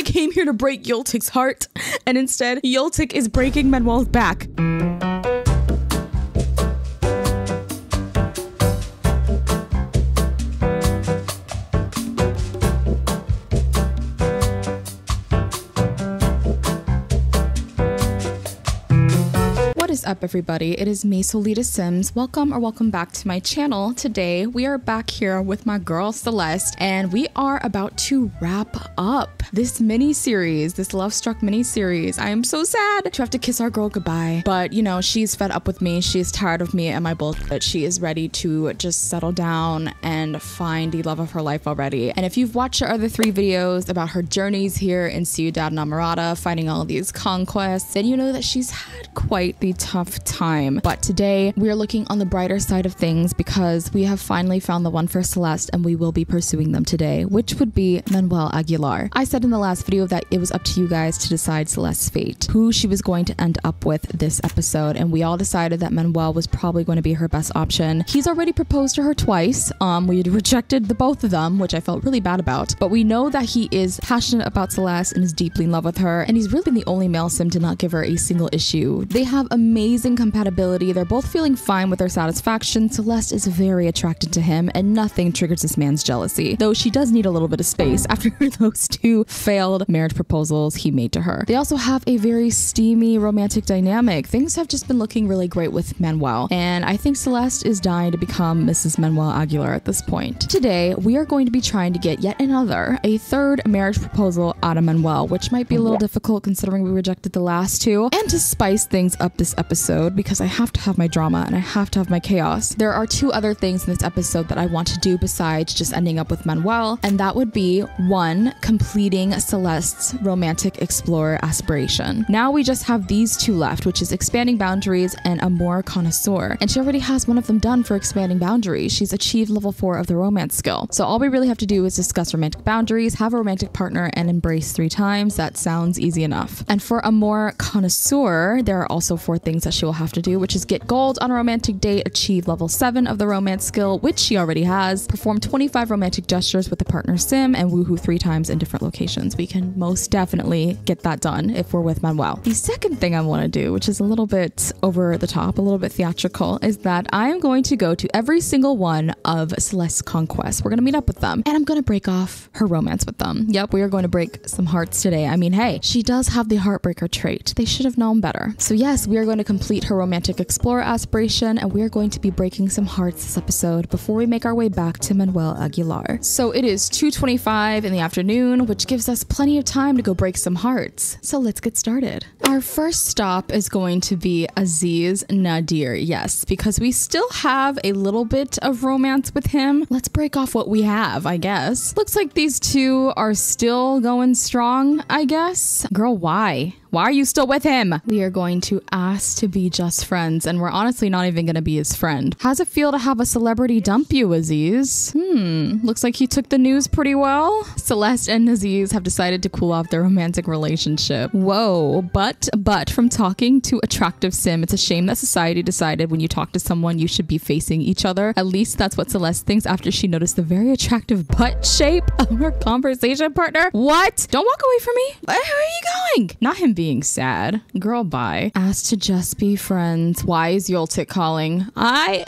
I came here to break Yoltic's heart, and instead, Yoltic is breaking Manuel's back. What is up, everybody? It is me, Solita Sims. Welcome or welcome back to my channel. Today we are back here with my girl Celeste, and we are about to wrap up this mini series, this Love Struck mini series. I am so sad to have to kiss our girl goodbye, but you know, she's fed up with me, she's tired of me and my bullshit. She is ready to just settle down and find the love of her life already. And if you've watched her other three videos about her journeys here in Ciudad Enamorada, finding all these conquests, then you know that she's had quite the tough time. But today we are looking on the brighter side of things because we have finally found the one for Celeste, and we will be pursuing them today, which would be Manuel Aguilar. I said in the last video that it was up to you guys to decide Celeste's fate, who she was going to end up with this episode, and we all decided that Manuel was probably going to be her best option. He's already proposed to her twice. We rejected the both of them, which I felt really bad about, but we know that he is passionate about Celeste and is deeply in love with her, and he's really been the only male sim to not give her a single issue. They have a amazing compatibility. They're both feeling fine with their satisfaction. Celeste is very attracted to him, and nothing triggers this man's jealousy, though she does need a little bit of space after those two failed marriage proposals he made to her. They also have a very steamy romantic dynamic. Things have just been looking really great with Manuel, and I think Celeste is dying to become Mrs. Manuel Aguilar at this point. Today, we are going to be trying to get yet another, a third marriage proposal out of Manuel, which might be a little difficult considering we rejected the last two, and to spice things up this episode, because I have to have my drama and I have to have my chaos. There are two other things in this episode that I want to do besides just ending up with Manuel, and that would be one, completing Celeste's romantic explorer aspiration. Now we just have these two left, which is expanding boundaries and a more connoisseur, and she already has one of them done for expanding boundaries. She's achieved level 4 of the romance skill, so all we really have to do is discuss romantic boundaries, have a romantic partner, and embrace 3 times. That sounds easy enough. And for a more connoisseur, there are also 4 things that she will have to do, which is get gold on a romantic date, achieve level 7 of the romance skill, which she already has, perform 25 romantic gestures with a partner sim, and woohoo 3 times in different locations. We can most definitely get that done if we're with Manuel. The second thing I want to do, which is a little bit over the top, a little bit theatrical, is that I am going to go to every single one of Celeste's conquests. We're going to meet up with them, and I'm going to break off her romance with them. Yep, we are going to break some hearts today. I mean, hey, she does have the heartbreaker trait. They should have known better. So yes, we are going to complete her romantic explorer aspiration, and we are going to be breaking some hearts this episode before we make our way back to Manuel Aguilar. So it is 2:25 in the afternoon, which gives us plenty of time to go break some hearts. So let's get started. Our first stop is going to be Aziz Nadir. Yes, because we still have a little bit of romance with him. Let's break off what we have, I guess. Looks like these two are still going strong, I guess. Girl, why? Why are you still with him? We are going to ask to be just friends, and we're honestly not even going to be his friend. How's it feel to have a celebrity dump you, Aziz? Looks like he took the news pretty well. Celeste and Aziz have decided to cool off their romantic relationship. Whoa, but from talking to attractive sim, it's a shame that society decided when you talk to someone, you should be facing each other. At least that's what Celeste thinks after she noticed the very attractive butt shape of her conversation partner. What? Don't walk away from me. Where are you going? Not him being sad. Girl, bye. Asked to just be friends. Why is Yoltic calling? I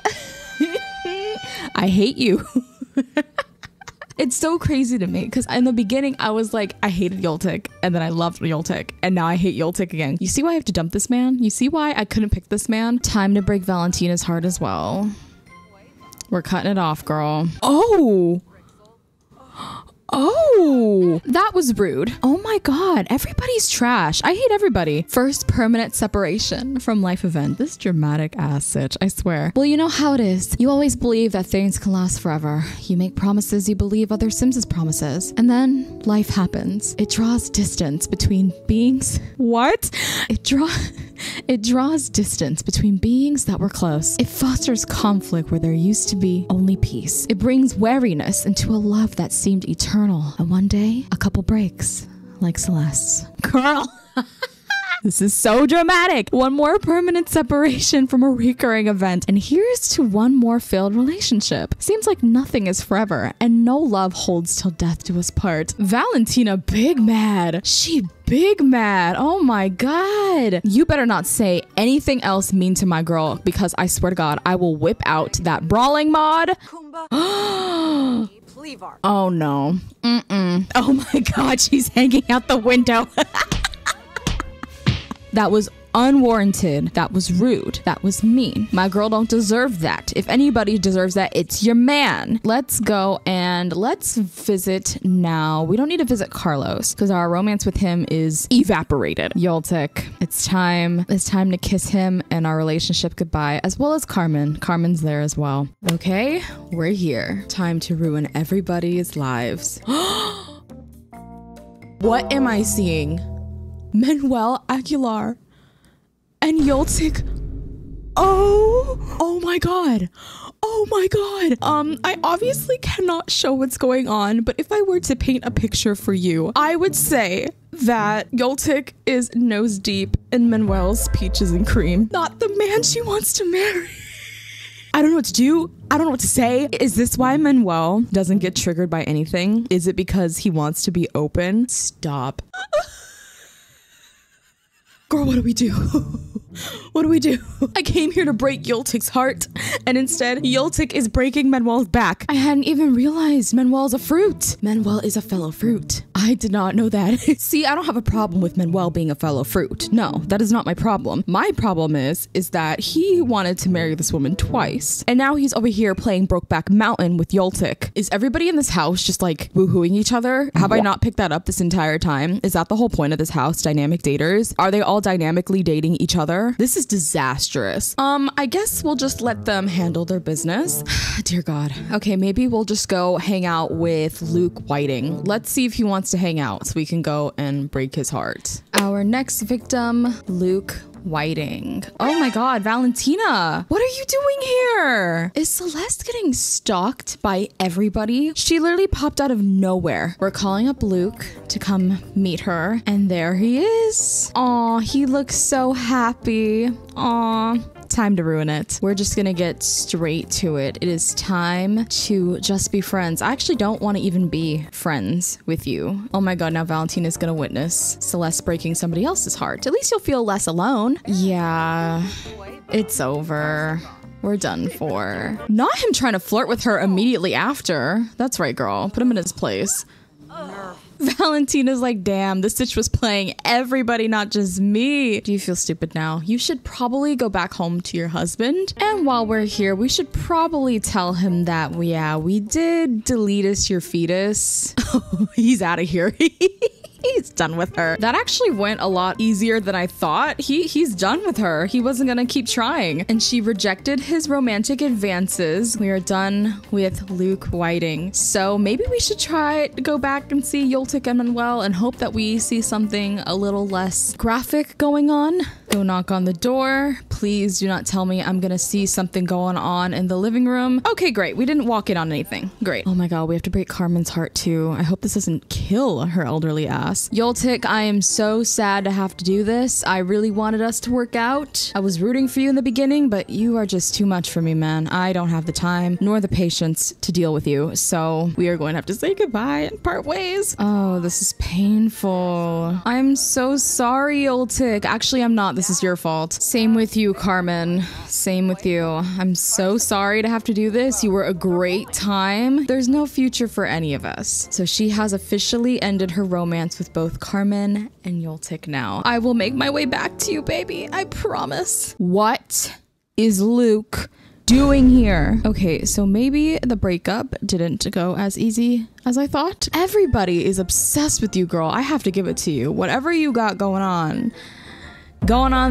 hate you. It's so crazy to me, because in the beginning I was like, I hated Yoltic, and then I loved Yoltic, and now I hate Yoltic again. You see why I have to dump this man? You see why I couldn't pick this man? Time to break Valentina's heart as well. We're cutting it off, girl. Oh, that was rude. Oh my God, everybody's trash. I hate everybody. First permanent separation from life event. This dramatic ass sitch, I swear. Well, you know how it is. You always believe that things can last forever. You make promises you believe other Sims' promises. And then life happens. It draws distance between beings. What? It draws distance between beings that were close. It fosters conflict where there used to be only peace. It brings wariness into a love that seemed eternal. And one day, a couple breaks, like Celeste. Girl! This is so dramatic. One more permanent separation from a recurring event, and here's to one more failed relationship. Seems like nothing is forever, and no love holds till death do us part. Valentina big mad. She big mad. Oh my God. You better not say anything else mean to my girl, because I swear to God, I will whip out that brawling mod. Oh no. Mm-mm. Oh my God, she's hanging out the window. That was unwarranted. That was rude. That was mean. My girl don't deserve that. If anybody deserves that, it's your man. Let's go and let's visit now. We don't need to visit Carlos because our romance with him is evaporated. Yoltic, it's time. It's time to kiss him and our relationship goodbye, as well as Carmen. Carmen's there as well. Okay, we're here. Time to ruin everybody's lives. What am I seeing? Manuel Aguilar. And Yoltic. Oh my God. Oh my God. I obviously cannot show what's going on, but if I were to paint a picture for you, I would say that Yoltic is nose deep in Manuel's peaches and cream. Not the man she wants to marry. I don't know what to do. I don't know what to say. Is this why Manuel doesn't get triggered by anything? Is it because he wants to be open? Stop. Girl, what do we do? What do we do? I came here to break Yoltic's heart, and instead, Yoltic is breaking Manuel's back. I hadn't even realized Manuel's a fruit. Manuel is a fellow fruit. I did not know that. See, I don't have a problem with Manuel being a fellow fruit. No, that is not my problem. My problem is that he wanted to marry this woman twice, and now he's over here playing Brokeback Mountain with Yoltic. Is everybody in this house just like woohooing each other? Have I not picked that up this entire time? Is that the whole point of this house, dynamic daters? Are they all dynamically dating each other? This is disastrous. I guess we'll just let them handle their business. Dear God. Okay, maybe we'll just go hang out with Luke Whiting. Let's see if he wants to hang out so we can go and break his heart. Our next victim, Luke Whiting. Oh my God, Valentina, what are you doing here? Is Celeste getting stalked by everybody? She literally popped out of nowhere. We're calling up Luke to come meet her, and there he is. Aw, he looks so happy. Aw. Time to ruin it. We're just gonna get straight to it. It is time to just be friends. I actually don't want to even be friends with you. Oh my God, now Valentina's gonna witness Celeste breaking somebody else's heart. At least you'll feel less alone. Yeah, it's over. We're done for. Not him trying to flirt with her immediately after. That's right, girl. Put him in his place. Valentina's like, damn, this stitch was playing everybody, not just me. Do you feel stupid now? You should probably go back home to your husband. And while we're here, we should probably tell him that, yeah, we did delete us your fetus. Oh, he's out of here. He's done with her. That actually went a lot easier than I thought. He's done with her. He wasn't gonna keep trying. And she rejected his romantic advances. We are done with Luke Whiting. So maybe we should try to go back and see Yoltic and Manuel and hope that we see something a little less graphic going on. Go knock on the door. Please do not tell me I'm gonna see something going on in the living room. Okay, great. We didn't walk in on anything. Great. Oh my God, we have to break Carmen's heart too. I hope this doesn't kill her elderly ass. Yoltic, I am so sad to have to do this. I really wanted us to work out. I was rooting for you in the beginning, but you are just too much for me, man. I don't have the time nor the patience to deal with you. So we are going to have to say goodbye and part ways. Oh, this is painful. I'm so sorry, Yoltic. Actually, I'm not. This is your fault. Same with you, Carmen. Same with you. I'm so sorry to have to do this. You were a great time. There's no future for any of us. So she has officially ended her romance with both Carmen and Yoltic now. I will make my way back to you, baby. I promise. What is Luke doing here? Okay, so maybe the breakup didn't go as easy as I thought. Everybody is obsessed with you, girl. I have to give it to you. Whatever you got going on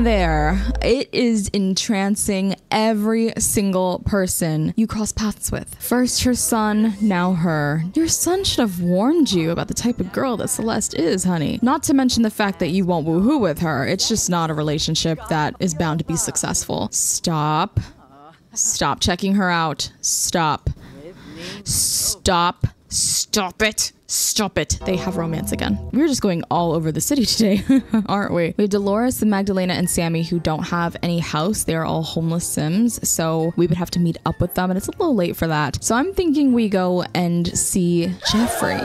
there, it is entrancing every single person you cross paths with. First her son, now her. Your son should have warned you about the type of girl that Celeste is, honey. Not to mention the fact that you won't woohoo with her. It's just not a relationship that is bound to be successful. Stop. Stop checking her out. Stop. Stop. Stop it. Stop it. They have romance again. We're just going all over the city today, aren't we? We have Dolores and Magdalena and Sammy who don't have any house. They are all homeless Sims. So we would have to meet up with them and it's a little late for that. So I'm thinking we go and see Geoffrey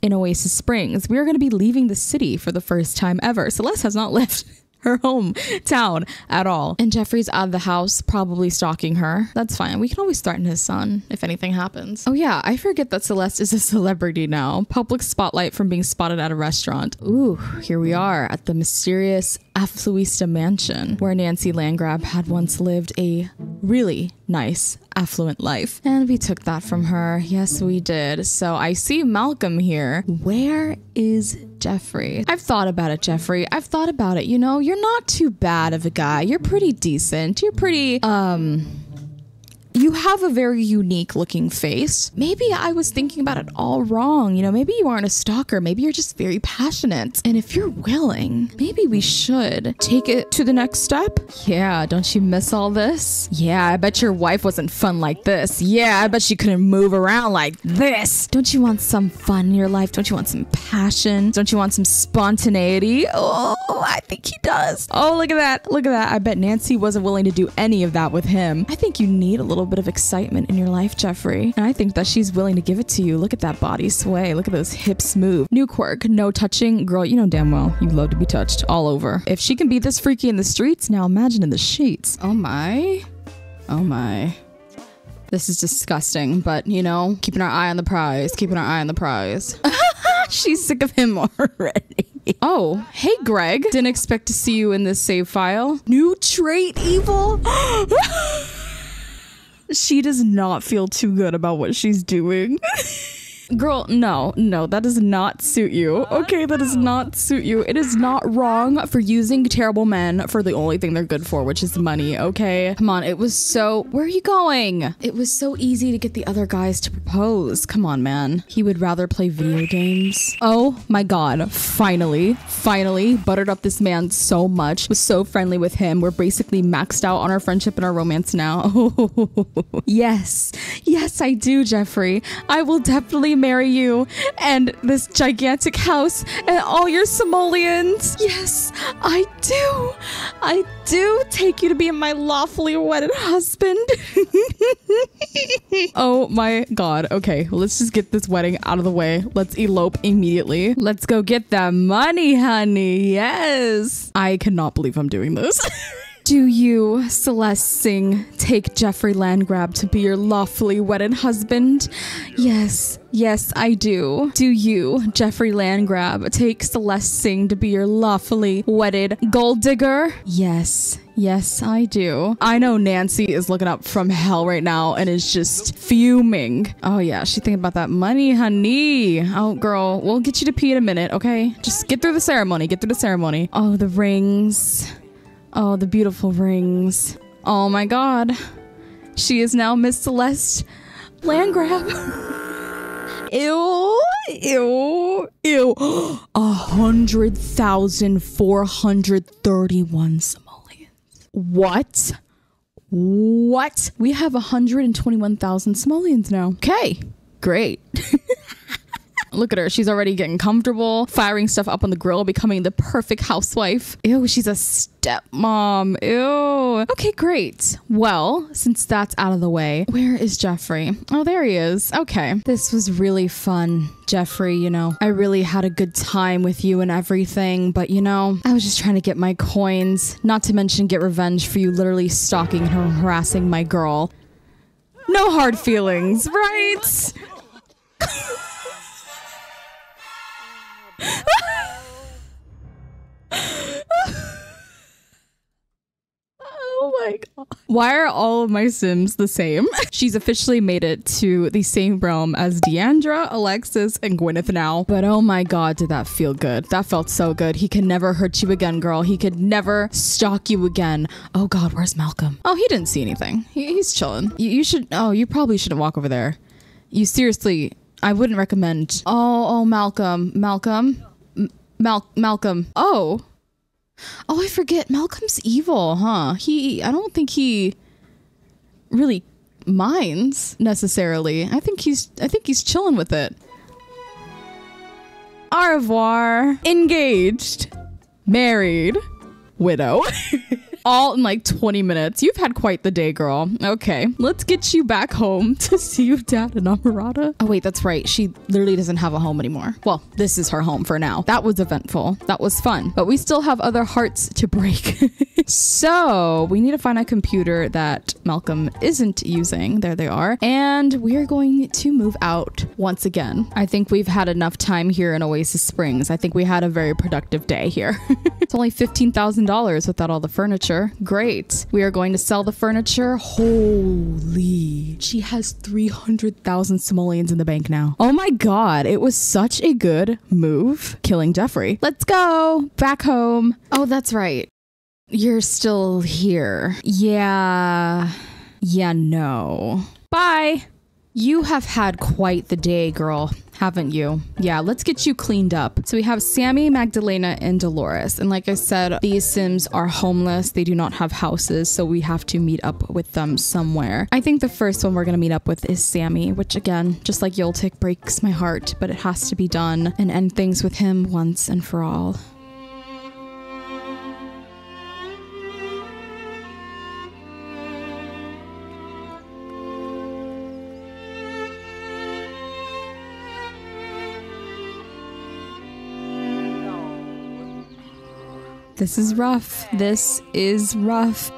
in Oasis Springs. We are going to be leaving the city for the first time ever. Celeste has not left her hometown at all. And Geoffrey's out of the house, probably stalking her. That's fine. We can always threaten his son if anything happens. Oh yeah, I forget that Celeste is a celebrity now. Public spotlight from being spotted at a restaurant. Ooh, here we are at the mysterious Affluista mansion where Nancy Landgraab had once lived a really nice affluent life. And we took that from her. Yes, we did. So I see Malcolm here. Where is Geoffrey? I've thought about it, Geoffrey. I've thought about it. You know, you're not too bad of a guy. You're pretty decent. You're pretty, you have a very unique looking face. Maybe I was thinking about it all wrong. You know, maybe you aren't a stalker. Maybe you're just very passionate. And if you're willing, maybe we should take it to the next step. Yeah, don't you miss all this? Yeah, I bet your wife wasn't fun like this. Yeah, I bet she couldn't move around like this. Don't you want some fun in your life? Don't you want some passion? Don't you want some spontaneity? Oh, I think he does. Oh, look at that. Look at that. I bet Nancy wasn't willing to do any of that with him. I think you need a little bit of excitement in your life, Geoffrey. And I think that she's willing to give it to you. Look at that body sway. Look at those hips move. New quirk, no touching. Girl, you know damn well you love to be touched all over. If she can be this freaky in the streets, now imagine in the sheets. Oh my. Oh my. This is disgusting, but you know, keeping our eye on the prize. Keeping our eye on the prize. She's sick of him already. Oh, hey, Greg. Didn't expect to see you in this save file. New trait, evil. She does not feel too good about what she's doing. Girl, no, no, that does not suit you. Okay, that does not suit you. It is not wrong for using terrible men for the only thing they're good for, which is money, okay? Come on, it was so... Where are you going? It was so easy to get the other guys to propose. Come on, man. He would rather play video games. Oh my God, finally, finally buttered up this man so much. Was so friendly with him. We're basically maxed out on our friendship and our romance now. Yes, yes, I do, Geoffrey. I will definitely marry you and this gigantic house and all your simoleons. Yes, I do. I do take you to be my lawfully wedded husband. Oh my God. Okay, let's just get this wedding out of the way. Let's elope immediately. Let's go get that money, honey. Yes. I cannot believe I'm doing this. Do you, Celeste Singh, take Geoffrey Landgraab to be your lawfully wedded husband? Yes. Yes, I do. Do you, Geoffrey Landgraab, take Celeste Singh to be your lawfully wedded gold digger? Yes. Yes, I do. I know Nancy is looking up from hell right now and is just fuming. Oh yeah, she's thinking about that money, honey. Oh girl, we'll get you to pee in a minute, okay? Just get through the ceremony. Get through the ceremony. Oh, the rings. Oh, the beautiful rings. Oh my God. She is now Miss Celeste Landgraab. Ew, ew, ew. 100,431 simoleons. What? What? We have 121,000 simoleons now. Okay, great. Look at her. She's already getting comfortable, firing stuff up on the grill, becoming the perfect housewife. Ew, she's a stepmom. Ew. Okay, great. Well, since that's out of the way, where is Geoffrey? Oh, there he is. Okay. This was really fun, Geoffrey. You know, I really had a good time with you and everything, but you know, I was just trying to get my coins, not to mention get revenge for you literally stalking and harassing my girl. No hard feelings, right? Oh my God. Why are all of my Sims the same? She's officially made it to the same realm as Deandra, Alexis, and Gwyneth now. But oh my God, did that feel good? That felt so good. He can never hurt you again, girl. He could never stalk you again. Oh God, where's Malcolm? Oh, he didn't see anything. He's chilling. You should... Oh, you probably shouldn't walk over there. You seriously... I wouldn't recommend. Oh, Malcolm. Malcolm? Malcolm. Oh. Oh, I forget. Malcolm's evil, huh? I don't think he really minds necessarily. I think he's chilling with it. Au revoir. Engaged. Married. Widow. All in like 20 minutes. You've had quite the day, girl. Okay, let's get you back home to see you dad in Amarada. Oh wait, that's right. She literally doesn't have a home anymore. Well, this is her home for now. That was eventful. That was fun. But we still have other hearts to break. So we need to find a computer that Malcolm isn't using. There they are. And we're going to move out once again. I think we've had enough time here in Oasis Springs. I think we had a very productive day here. It's only $15,000 without all the furniture. Great. We are going to sell the furniture. Holy. She has 300,000 simoleons in the bank now. Oh my God. It was such a good move. Killing Geoffrey. Let's go back home. Oh, that's right. You're still here. Yeah. Yeah, no. Bye. You have had quite the day, girl. Haven't you? Yeah, let's get you cleaned up. So we have Sammy, Magdalena, and Dolores. And like I said, these Sims are homeless. They do not have houses, so we have to meet up with them somewhere. I think the first one we're gonna meet up with is Sammy, which again, just like Yoltic, breaks my heart, but it has to be done and end things with him once and for all. This is rough. This is rough.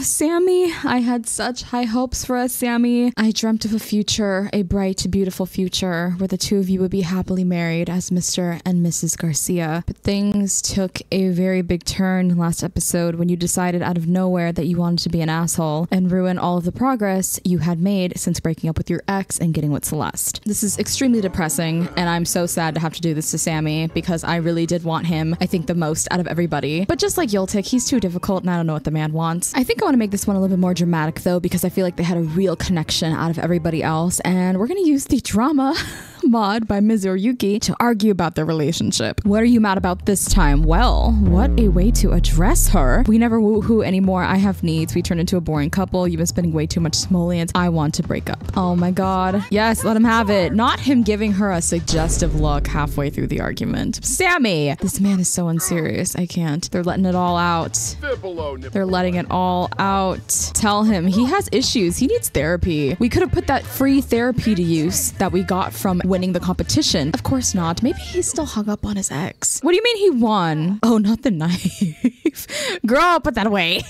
Sammy, I had such high hopes for us, Sammy. I dreamt of a future, a bright, beautiful future where the two of you would be happily married as Mr. and Mrs. Garcia. But things took a very big turn last episode when you decided out of nowhere that you wanted to be an asshole and ruin all of the progress you had made since breaking up with your ex and getting with Celeste. This is extremely depressing, and I'm so sad to have to do this to Sammy because I really did want him, I think, the most out of everybody. But just like Yoltic, he's too difficult and I don't know what the man wants. I think I want to make this one a little bit more dramatic though, because I feel like they had a real connection out of everybody else, and we're going to use the drama mod by Mizoryuki to argue about their relationship. What are you mad about this time? Well, what a way to address her. We never woohoo anymore. I have needs. We turn into a boring couple. You've been spending way too much simoleons. I want to break up. Oh my God. Yes, let him have it. Not him giving her a suggestive look halfway through the argument. Sammy, this man is so unserious. I can't. They're letting it all out. They're letting it all out. Tell him he has issues. He needs therapy. We could have put that free therapy to use that we got from winning the competition. Of course not. Maybe he's still hung up on his ex. What do you mean he won? Oh, not the knife. Girl, put that away.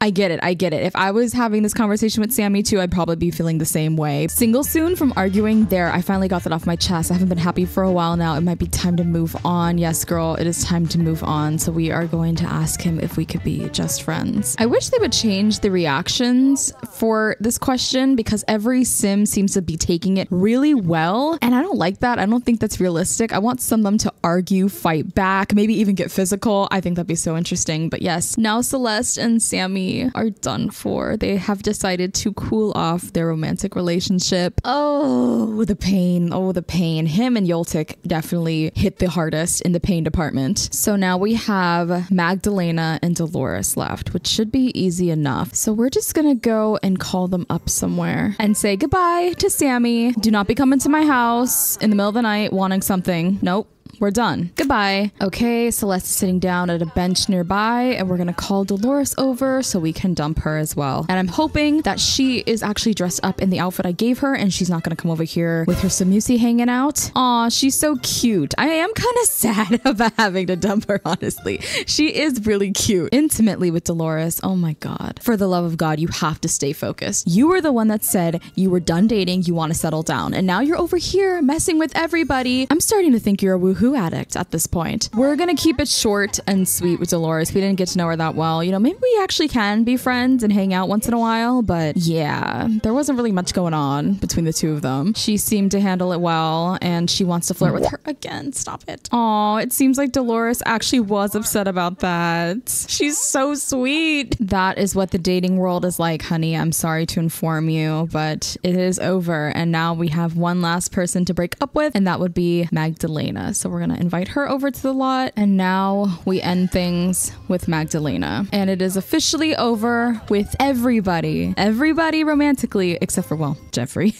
I get it. I get it. If I was having this conversation with Sammy too, I'd probably be feeling the same way. Single soon from arguing there. I finally got that off my chest. I haven't been happy for a while now. It might be time to move on. Yes, girl, it is time to move on. So we are going to ask him if we could be just friends. I wish they would change the reactions for this question because every Sim seems to be taking it really well. And I don't like that. I don't think that's realistic. I want some of them to argue, fight back, maybe even get physical. I think that'd be so interesting. But yes, now Celeste and Sammy are done for. They have decided to cool off their romantic relationship. Oh, the pain. Oh, the pain. Him and Yoltic definitely hit the hardest in the pain department. So now we have Magdalena and Dolores left, which should be easy enough. So we're just gonna go and call them up somewhere and say goodbye to Sammy. Do not be coming to my house in the middle of the night wanting something. Nope. We're done. Goodbye. Okay, Celeste is sitting down at a bench nearby, and we're gonna call Dolores over so we can dump her as well. And I'm hoping that she is actually dressed up in the outfit I gave her, and she's not gonna come over here with her Samusi hanging out. Aw, she's so cute. I am kind of sad about having to dump her, honestly. She is really cute. Intimately with Dolores. Oh my God. For the love of God, you have to stay focused. You were the one that said you were done dating, you want to settle down, and now you're over here messing with everybody. I'm starting to think you're a woohoo addict at this point. We're gonna keep it short and sweet with Dolores. We didn't get to know her that well. You know, maybe we actually can be friends and hang out once in a while, but yeah, there wasn't really much going on between the two of them. She seemed to handle it well, and she wants to flirt with her again. Stop it. Oh, it seems like Dolores actually was upset about that. She's so sweet. That is what the dating world is like, honey. I'm sorry to inform you, but it is over, and now we have one last person to break up with, and that would be Magdalena. So we're we're going to invite her over to the lot. And now we end things with Magdalena. And it is officially over with everybody. Everybody romantically, except for, well, Geoffrey.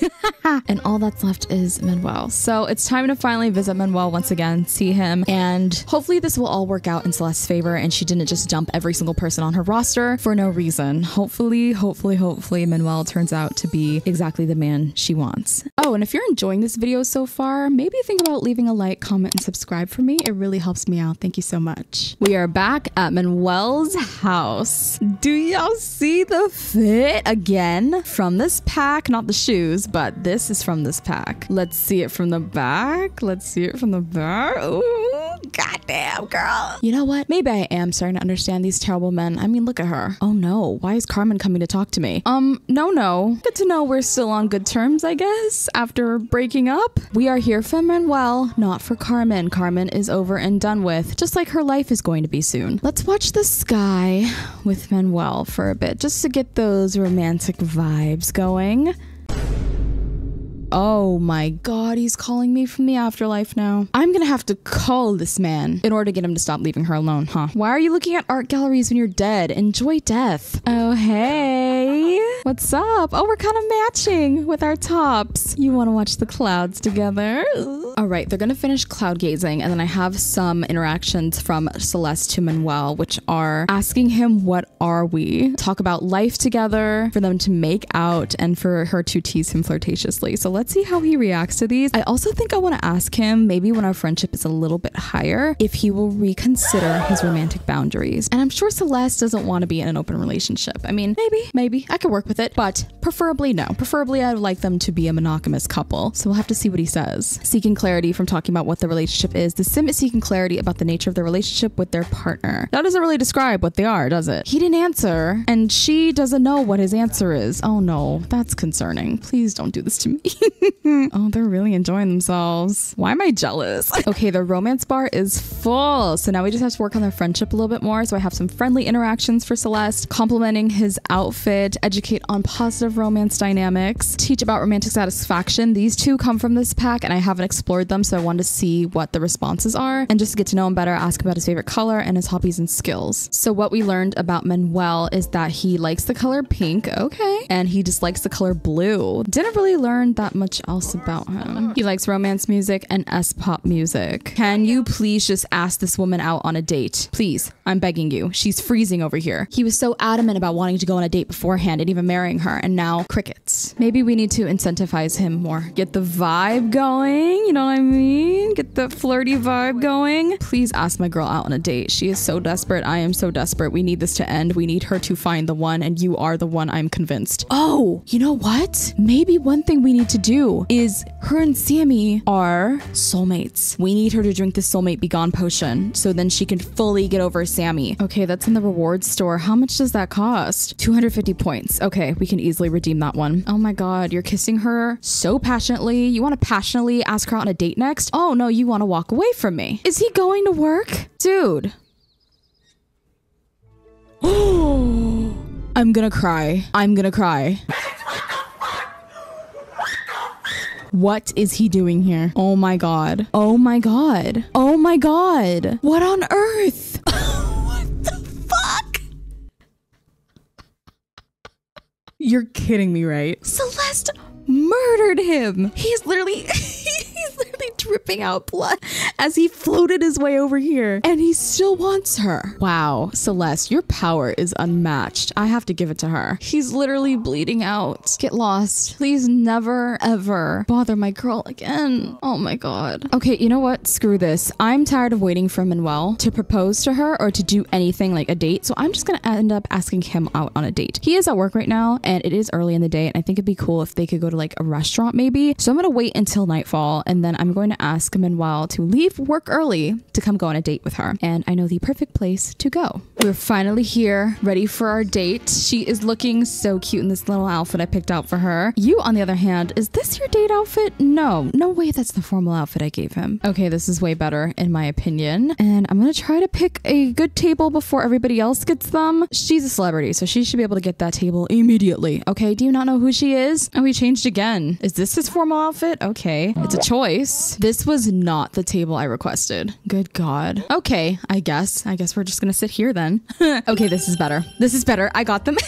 And all that's left is Manuel. So it's time to finally visit Manuel once again, see him. And hopefully this will all work out in Celeste's favor and she didn't just dump every single person on her roster for no reason. Hopefully Manuel turns out to be exactly the man she wants. Oh, and if you're enjoying this video so far, maybe think about leaving a like, comment, and subscribe for me. It really helps me out. Thank you so much. We are back at Manuel's house. Do y'all see the fit again from this pack? Not the shoes, but this is from this pack. Let's see it from the back. Let's see it from the back. Ooh, goddamn, girl. You know what? Maybe I am starting to understand these terrible men. I mean, look at her. Oh no, why is Carmen coming to talk to me? No. Good to know we're still on good terms, I guess, after breaking up. We are here for Manuel, not for Carmen. Carmen is over and done with, just like her life is going to be soon. Let's watch the sky with Manuel for a bit, just to get those romantic vibes going. Oh my god, he's calling me from the afterlife now. I'm gonna have to call this man in order to get him to stop leaving her alone, huh? Why are you looking at art galleries when you're dead? Enjoy death. Oh, hey. What's up? Oh, we're kind of matching with our tops. You want to watch the clouds together? All right, they're gonna finish cloud gazing, and then I have some interactions from Celeste to Manuel, which are asking him, what are we? Talk about life together, for them to make out, and for her to tease him flirtatiously. So let's see how he reacts to these. I also think I want to ask him, maybe when our friendship is a little bit higher, if he will reconsider his romantic boundaries. And I'm sure Celeste doesn't want to be in an open relationship. I mean, maybe I could work with it, but preferably no. Preferably I'd like them to be a monogamous couple. So we'll have to see what he says. Seeking clarity from talking about what the relationship is. The sim is seeking clarity about the nature of their relationship with their partner. That doesn't really describe what they are, does it? He didn't answer, and she doesn't know what his answer is. Oh no, that's concerning. Please don't do this to me. Oh, they're really enjoying themselves. Why am I jealous? Okay, the romance bar is full. So now we just have to work on their friendship a little bit more. So I have some friendly interactions for Celeste, complimenting his outfit, educate on positive romance dynamics, teach about romantic satisfaction. These two come from this pack and I haven't explored them. So I wanted to see what the responses are and just to get to know him better, ask about his favorite color and his hobbies and skills. So what we learned about Manuel is that he likes the color pink. Okay. And he dislikes the color blue. Didn't really learn that much else about him. He likes romance music and S-pop music. Can you please just ask this woman out on a date? Please, I'm begging you. She's freezing over here. He was so adamant about wanting to go on a date beforehand and even marrying her, and now crickets. Maybe we need to incentivize him more. Get the vibe going, you know what I mean? Get the flirty vibe going. Please ask my girl out on a date. She is so desperate. I am so desperate. We need this to end. We need her to find the one, and you are the one, I'm convinced. Oh, you know what? Maybe one thing we need to do is her and Sammy are soulmates. We need her to drink the soulmate be gone potion so then she can fully get over Sammy. Okay, that's in the reward store. How much does that cost? 250 points. Okay, we can easily redeem that one. Oh my god, you're kissing her so passionately. You want to passionately ask her out on a date next? Oh no, you want to walk away from me. Is he going to work? Dude. Oh, I'm gonna cry. I'm gonna cry. What is he doing here? Oh my god. Oh my god. Oh my god. What on earth? What the fuck? You're kidding me, right? Celeste murdered him. He's literally... dripping out blood as he floated his way over here, and he still wants her. Wow, Celeste, your power is unmatched. I have to give it to her. He's literally bleeding out. Get lost. Please never, ever bother my girl again. Oh my god. Okay, you know what? Screw this. I'm tired of waiting for Manuel to propose to her or to do anything like a date, so I'm just gonna end up asking him out on a date. He is at work right now, and it is early in the day, and I think it'd be cool if they could go to like a restaurant maybe. So I'm gonna wait until nightfall, and then I'm going to ask Manuel to leave work early to come go on a date with her. And I know the perfect place to go. We're finally here, ready for our date. She is looking so cute in this little outfit I picked out for her. You, on the other hand, is this your date outfit? No, no way that's the formal outfit I gave him. Okay, this is way better in my opinion. And I'm gonna try to pick a good table before everybody else gets them. She's a celebrity, so she should be able to get that table immediately. Okay, do you not know who she is? Oh, he changed again. Is this his formal outfit? Okay, it's a choice. This was not the table I requested. Good God. Okay, I guess we're just gonna sit here then. Okay, this is better. This is better. I got them a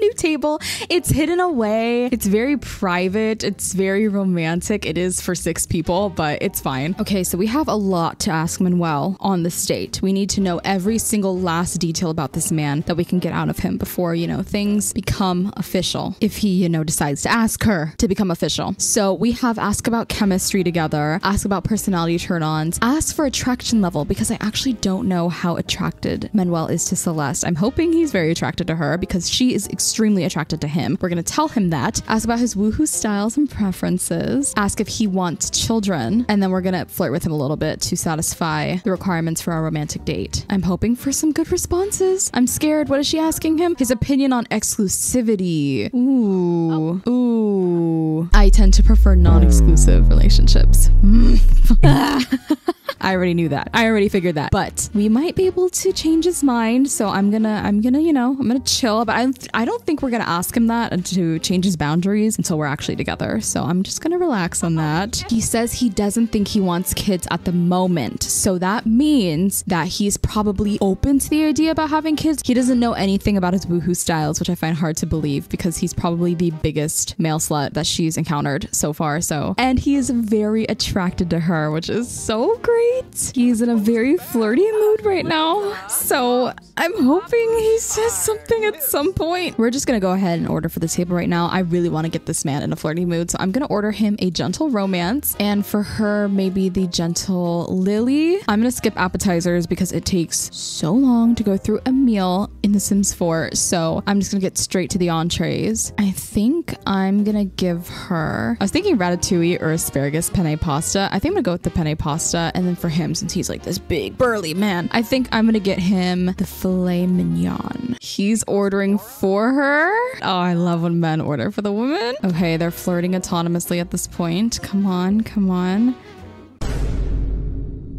new table. It's hidden away. It's very private. It's very romantic. It is for 6 people, but it's fine. Okay, so we have a lot to ask Manuel on the state. We need to know every single last detail about this man that we can get out of him before, you know, things become official. If he, you know, decides to ask her to become official. So we have ask about chemistry together, ask about personality turn-ons, ask for attraction level, because I actually don't know how attracted Manuel is to Celeste. I'm hoping he's very attracted to her because she is extremely attracted to him. We're gonna tell him that. Ask about his woohoo styles and preferences. Ask if he wants children. And then we're gonna flirt with him a little bit to satisfy the requirements for our romantic date. I'm hoping for some good responses. I'm scared. What is she asking him? His opinion on exclusivity. Ooh. Oh. Ooh. I tend to prefer non-exclusive relationships. I already knew that. I already figured that. But we might be able to change his mind. So I'm gonna, you know, I'm gonna chill. But I don't think we're gonna ask him that and to change his boundaries until we're actually together. So I'm just gonna relax on that. He says he doesn't think he wants kids at the moment. So that means that he's probably open to the idea about having kids. He doesn't know anything about his woohoo styles, which I find hard to believe because he's probably the biggest male slut that she's encountered so far. So, and he is very attracted to her, which is so great. He's in a very flirty mood right now, so I'm hoping he says something at some point. We're just gonna go ahead and order for the table right now. I really want to get this man in a flirty mood, so I'm gonna order him a gentle romance, and for her, maybe the gentle Lily. I'm gonna skip appetizers because it takes so long to go through a meal in The Sims 4, so I'm just gonna get straight to the entrees. I think I'm gonna give her... I was thinking ratatouille or asparagus penne pasta. I think I'm gonna go with the penne pasta, and then for him, since he's like this big burly man, I think I'm gonna get him the filet mignon. He's ordering for her. Oh, I love when men order for the woman. Okay, they're flirting autonomously at this point. Come on, come on.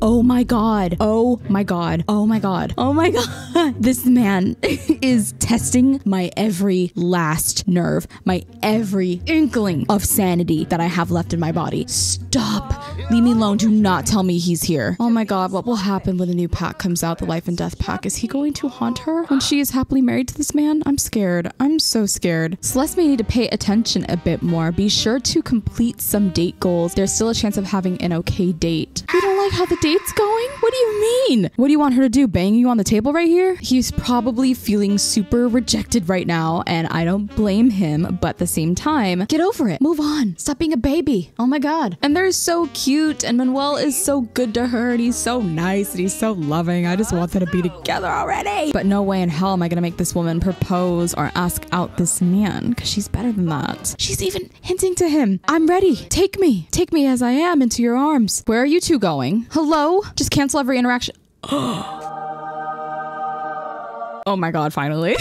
Oh my God. Oh my God. Oh my God. Oh my God. This man is testing my every last nerve, my every inkling of sanity that I have left in my body. Stop. Leave me alone. Do not tell me he's here. Oh my God. What will happen when the new pack comes out? The life and death pack. Is he going to haunt her when she is happily married to this man? I'm scared. I'm so scared. Celeste may need to pay attention a bit more. Be sure to complete some date goals. There's still a chance of having an okay date. We don't like how the date's going? What do you mean? What do you want her to do? Bang you on the table right here? He's probably feeling super rejected right now, and I don't blame him, but at the same time, get over it. Move on. Stop being a baby. Oh my God. And they're so cute, and Manuel is so good to her, and he's so nice, and he's so loving. I just want them to be together already. But no way in hell am I gonna make this woman propose or ask out this man, because she's better than that. She's even hinting to him. I'm ready. Take me. Take me as I am into your arms. Where are you two going? Hello? Just cancel every interaction. Oh my God, finally.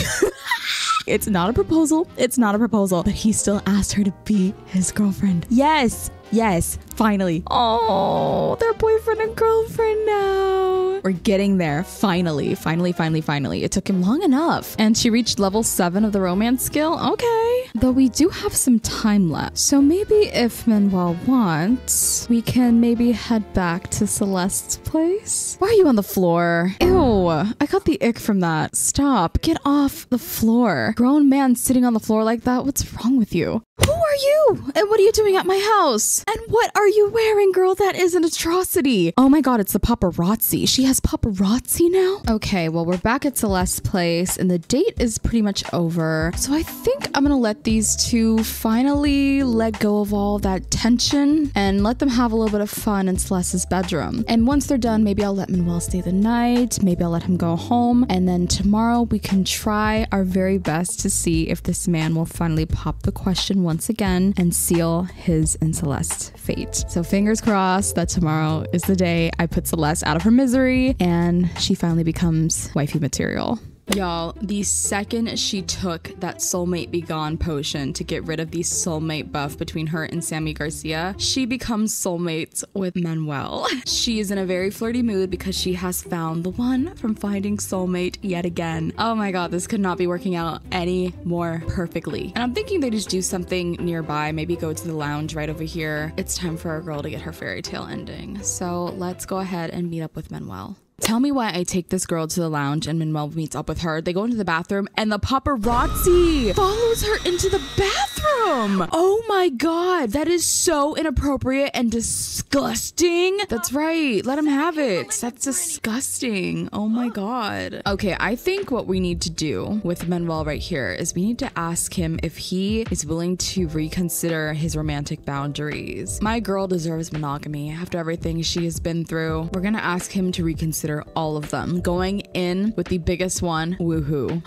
It's not a proposal. It's not a proposal. But he still asked her to be his girlfriend. Yes. Yes. Finally. Oh, they're boyfriend and girlfriend now. We're getting there. Finally. Finally, finally, finally. It took him long enough. And she reached level 7 of the romance skill. Okay. Though we do have some time left. So maybe if Manuel wants, we can maybe head back to Celeste's place. Why are you on the floor? Ew. I got the ick from that. Stop. Get off the floor. Grown man sitting on the floor like that. What's wrong with you? Who are you? And what are you doing at my house? And what are you wearing, girl? That is an atrocity. Oh my God, it's the paparazzi. She has paparazzi now? Okay, well, we're back at Celeste's place and the date is pretty much over. So I think I'm gonna let these two finally let go of all that tension and let them have a little bit of fun in Celeste's bedroom. And once they're done, maybe I'll let Manuel stay the night. Maybe I'll let him go home. And then tomorrow we can try our very best to see if this man will finally pop the question once again and seal his and Celeste's fate. So fingers crossed that tomorrow is the day I put Celeste out of her misery and she finally becomes wifey material. Y'all, the second she took that soulmate be gone potion to get rid of the soulmate buff between her and Sammy Garcia, she becomes soulmates with Manuel. She is in a very flirty mood because she has found the one from Finding Soulmate yet again. Oh my god, this could not be working out any more perfectly. And I'm thinking they just do something nearby, maybe go to the lounge right over here. It's time for our girl to get her fairy tale ending. So let's go ahead and meet up with Manuel. Tell me why I take this girl to the lounge and Manuel meets up with her. They go into the bathroom and the paparazzi follows her into the bathroom. Oh my god, that is so inappropriate and disgusting. That's right, let him have it. That's disgusting. Oh my god. Okay, I think what we need to do with Manuel right here is we need to ask him if he is willing to reconsider his romantic boundaries. My girl deserves monogamy after everything she has been through. We're gonna ask him to reconsider all of them, going in with the biggest one. Woohoo.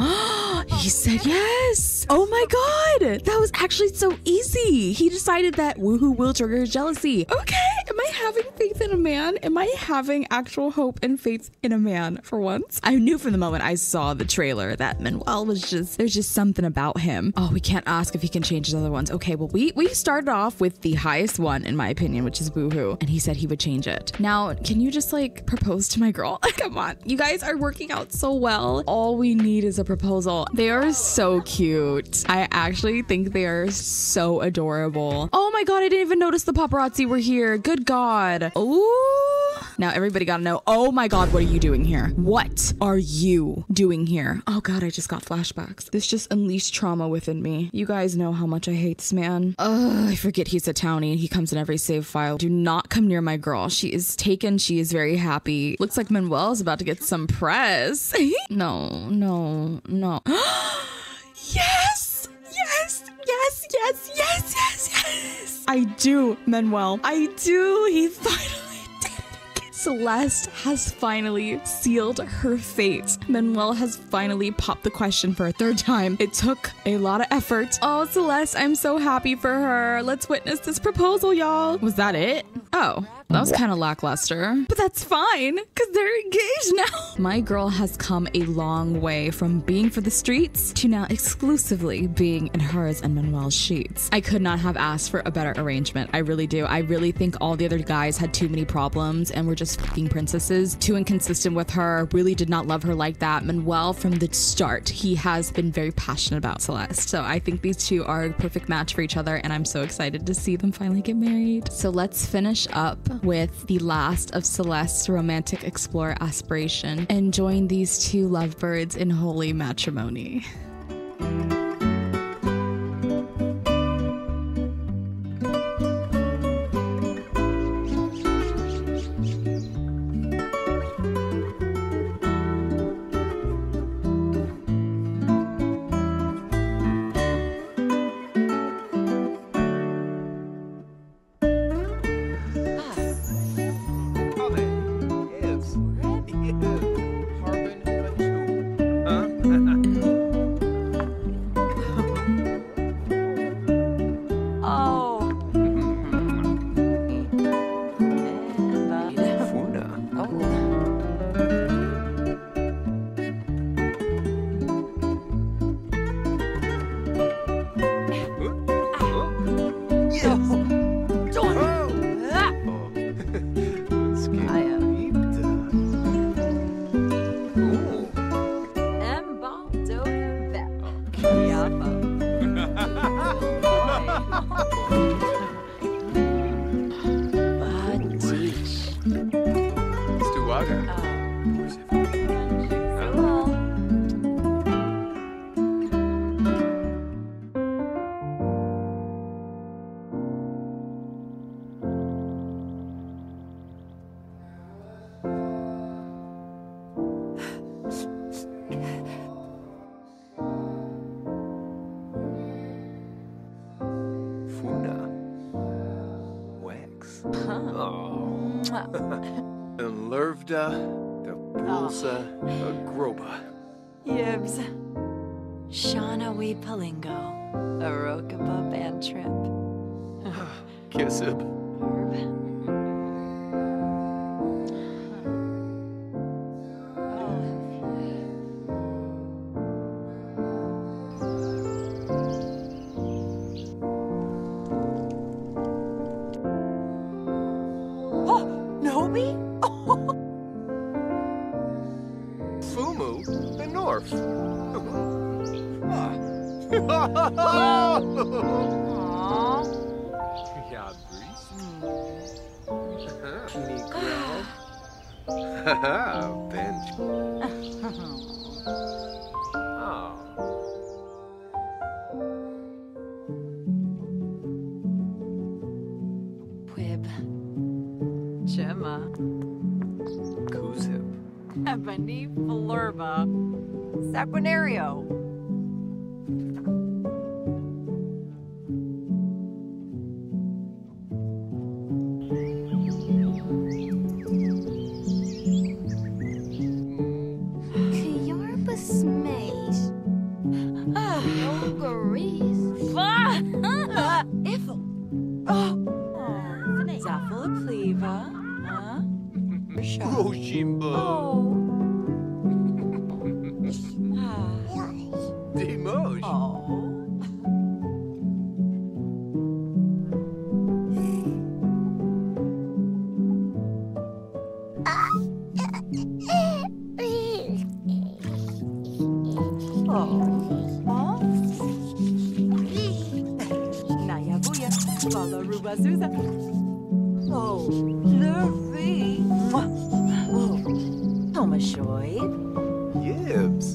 He said yes. Oh my god, that was actually so easy. He decided that woohoo will trigger his jealousy. Okay, am I having faith in a man? Am I having actual hope and faith in a man for once? I knew from the moment I saw the trailer that Manuel was just, there's just something about him. Oh, we can't ask if he can change his other ones. Okay, well, we started off with the highest one in my opinion, which is woohoo, and he said he would change it. Now, can you just like propose to my girl? Come on, you guys are working out so well. All we need is a proposal. They are so cute. I actually think they are so adorable. Oh my god, I didn't even notice the paparazzi were here. Good god. Ooh. Now everybody gotta know. Oh my god, what are you doing here? What are you doing here? Oh god, I just got flashbacks. This just unleashed trauma within me. You guys know how much I hate this man. Ugh, I forget he's a townie. He comes in every save file. Do not come near my girl. She is taken. She is very happy. Looks like Manuel is about to get some press. No, no, no. Yes! Yes! Yes! Yes! Yes! Yes! Yes! I do, Manuel. I do. He finally did it again. Celeste has finally sealed her fate. Manuel has finally popped the question for a third time. It took a lot of effort. Oh, Celeste, I'm so happy for her. Let's witness this proposal, y'all. Was that it? Oh. That was kind of lackluster, but that's fine because they're engaged now. My girl has come a long way from being for the streets to now exclusively being in hers and Manuel's sheets. I could not have asked for a better arrangement. I really do. I really think all the other guys had too many problems and were just fucking princesses. Too inconsistent with her. Really did not love her like that. Manuel from the start, he has been very passionate about Celeste. So I think these two are a perfect match for each other and I'm so excited to see them finally get married. So let's finish up with the last of Celeste's romantic explorer aspiration and join these two lovebirds in holy matrimony. Kobe? Fumu, the North. Aww. Yeah, Breeze. Teeny growl. Haha, Bench. Oh. Gemma. Kuzip. Ebony Flurba. Saquinario. Kiarba Smash. Ah, Ogrees. Bah! Iffle. Zaffalapleva. Roshimbo. Oh. Dimosh. Oh. Nayabuya. Bala Ruba Susa. Oh. Lurvy. Tomashoy. Yibs.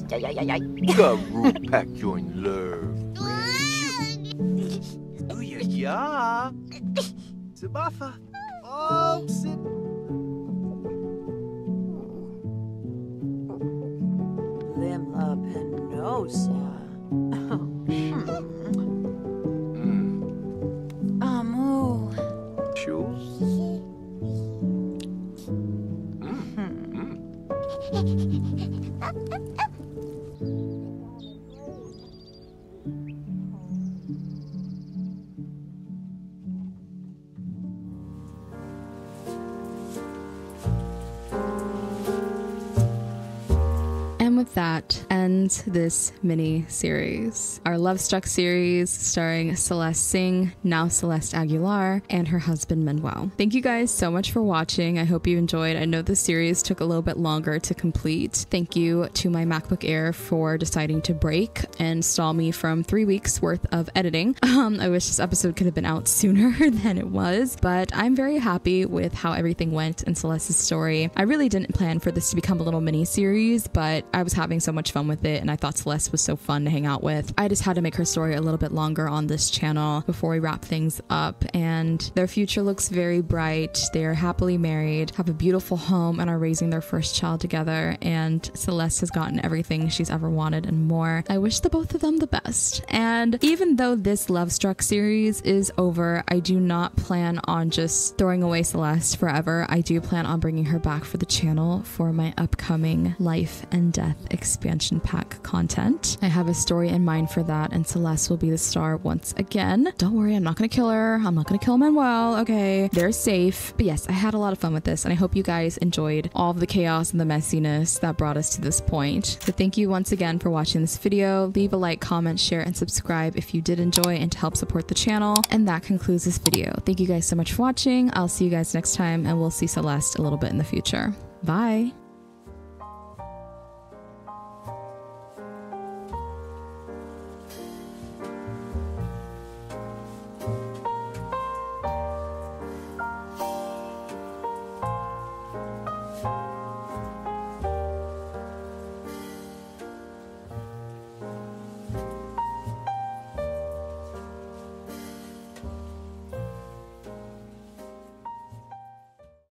Garoot pack join love. Uya ya. Sabafa. Oh, sit. Limla Penosa. That ends this mini series. Our Love Struck series starring Celeste Singh, now Celeste Aguilar, and her husband Manuel. Thank you guys so much for watching. I hope you enjoyed. I know the series took a little bit longer to complete. Thank you to my MacBook Air for deciding to break and stall me from 3 weeks worth of editing. I wish this episode could have been out sooner than it was, but I'm very happy with how everything went in Celeste's story. I really didn't plan for this to become a little mini series, but I was having so much fun with it, and I thought Celeste was so fun to hang out with. I just had to make her story a little bit longer on this channel before we wrap things up, and their future looks very bright. They are happily married, have a beautiful home, and are raising their first child together, and Celeste has gotten everything she's ever wanted and more. I wish the both of them the best. And even though this Love Struck series is over, I do not plan on just throwing away Celeste forever. I do plan on bringing her back for the channel for my upcoming Life and Death expansion pack content. I have a story in mind for that, and Celeste will be the star once again. Don't worry, I'm not gonna kill her. I'm not gonna kill Manuel, okay? They're safe. But yes, I had a lot of fun with this, and I hope you guys enjoyed all of the chaos and the messiness that brought us to this point. So thank you once again for watching this video. Leave a like, comment, share, and subscribe if you did enjoy and to help support the channel. And that concludes this video. Thank you guys so much for watching. I'll see you guys next time, and we'll see Celeste a little bit in the future. Bye!